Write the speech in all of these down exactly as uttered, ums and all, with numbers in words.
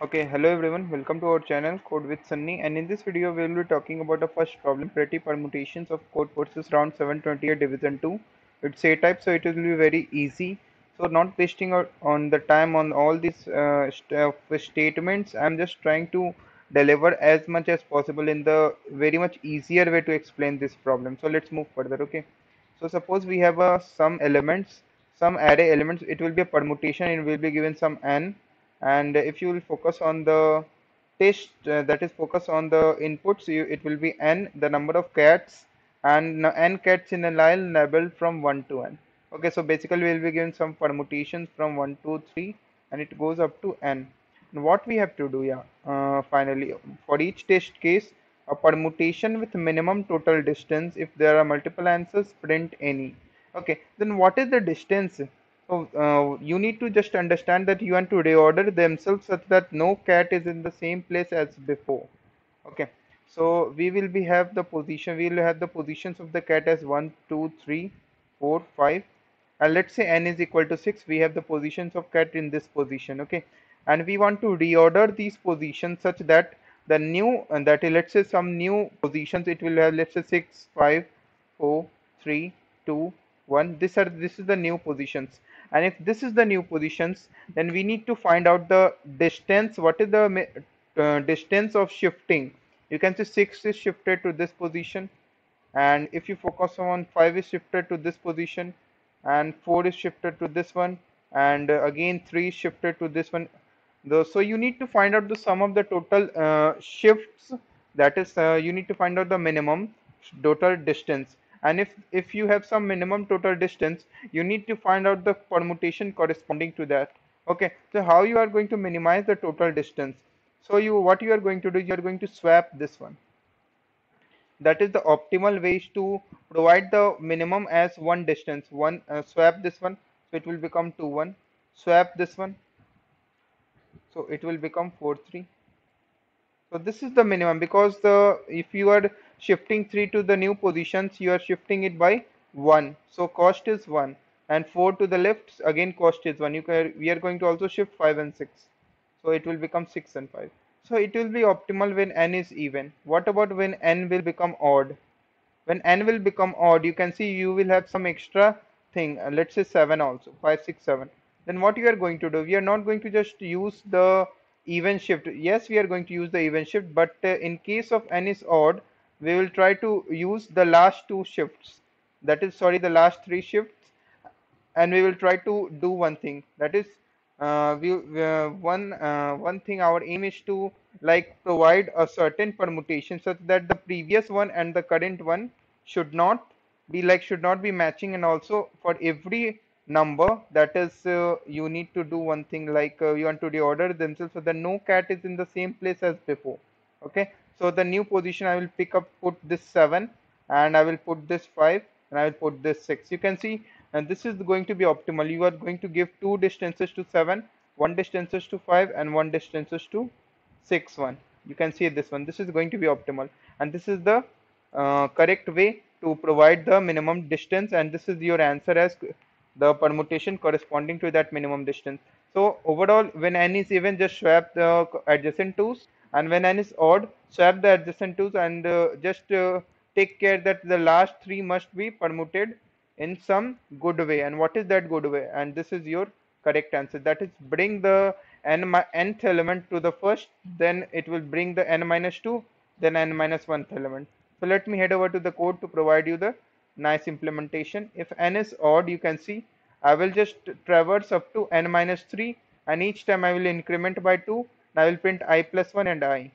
Okay, hello everyone, welcome to our channel Code with Sunny, and in this video we will be talking about the first problem, Pretty Permutations of Code courses round seven twenty-eight division two. It's A type, so it will be very easy. So not wasting on the time on all these uh, st statements, I'm just trying to deliver as much as possible in the very much easier way to explain this problem. So let's move further. Okay, so suppose we have uh, some elements, some array elements. It will be a permutation, it will be given some n. And if you will focus on the test, uh, that is focus on the inputs, you, it will be n, the number of cats, and n cats in a line labeled from one to n. Okay, so basically we will be given some permutations from one, two, three, and it goes up to n. And what we have to do, yeah, uh, finally, for each test case, a permutation with minimum total distance. If there are multiple answers, print any. Okay, then what is the distance? So uh, you need to just understand that you want to reorder themselves such that no cat is in the same place as before. Okay, so we will be have the position, we will have the positions of the cat as one, two, three, four, five, and let's say n is equal to six. We have the positions of cat in this position. Okay, and we want to reorder these positions such that the new, and that is, let's say some new positions, it will have, let's say six, five, four, three, two, one. This are this is the new positions, and if this is the new positions, then we need to find out the distance. What is the uh, distance of shifting? You can see six is shifted to this position, and if you focus on five is shifted to this position, and four is shifted to this one, and uh, again three is shifted to this one. The, so you need to find out the sum of the total uh, shifts, that is uh, you need to find out the minimum total distance. And if if you have some minimum total distance, you need to find out the permutation corresponding to that. Okay, so how you are going to minimize the total distance? So you, what you are going to do, you are going to swap this one. That is the optimal way to provide the minimum as one distance. One uh, swap this one, so it will become two, one. Swap this one, so it will become four, three. So this is the minimum, because the if you are shifting three to the new positions, you are shifting it by one, so cost is one, and four to the left, again cost is one. You can, we are going to also shift five and six, so it will become six and five. So it will be optimal when n is even. What about when n will become odd? When n will become odd, you can see you will have some extra thing, uh, let's say seven also, five, six, seven. Then what you are going to do, we are not going to just use the even shift. Yes, we are going to use the even shift, but uh, in case of n is odd, we will try to use the last two shifts, that is sorry the last three shifts, and we will try to do one thing, that is uh, we uh, one uh, one thing our aim is to like provide a certain permutation such that the previous one and the current one should not be like should not be matching. And also for every number, that is uh, you need to do one thing, like uh, you want to reorder themselves so that no cat is in the same place as before. Okay, so the new position, I will pick up, put this seven, and I will put this five, and I will put this six. You can see, and this is going to be optimal. You are going to give two distances to seven, one distances to five, and one distances to six, one. You can see this one, this is going to be optimal, and this is the uh, correct way to provide the minimum distance, and this is your answer as the permutation corresponding to that minimum distance. So overall, when n is even, just swap the adjacent twos, and when n is odd, swap the adjacent twos, and uh, just uh, take care that the last three must be permuted in some good way. And what is that good way? And this is your correct answer, that is bring the n nth element to the first, then it will bring the n minus two, then n minus one element. So let me head over to the code to provide you the nice implementation. If n is odd, you can see I will just traverse up to n minus three, and each time I will increment by two, and I will print I plus one and I.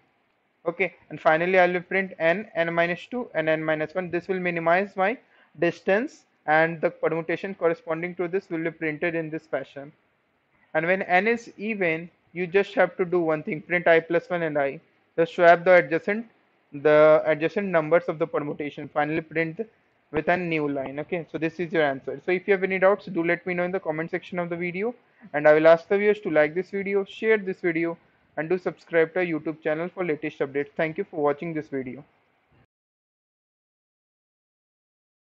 Okay, and finally I will print n, n minus two, and n minus one. This will minimize my distance, and the permutation corresponding to this will be printed in this fashion. And when n is even, you just have to do one thing, print I plus one and I. Just swap the adjacent the adjacent numbers of the permutation, finally print with a new line. Okay, so this is your answer. So if you have any doubts, do let me know in the comment section of the video, and I will ask the viewers to like this video, share this video, and do subscribe to our YouTube channel for latest updates. Thank you for watching this video.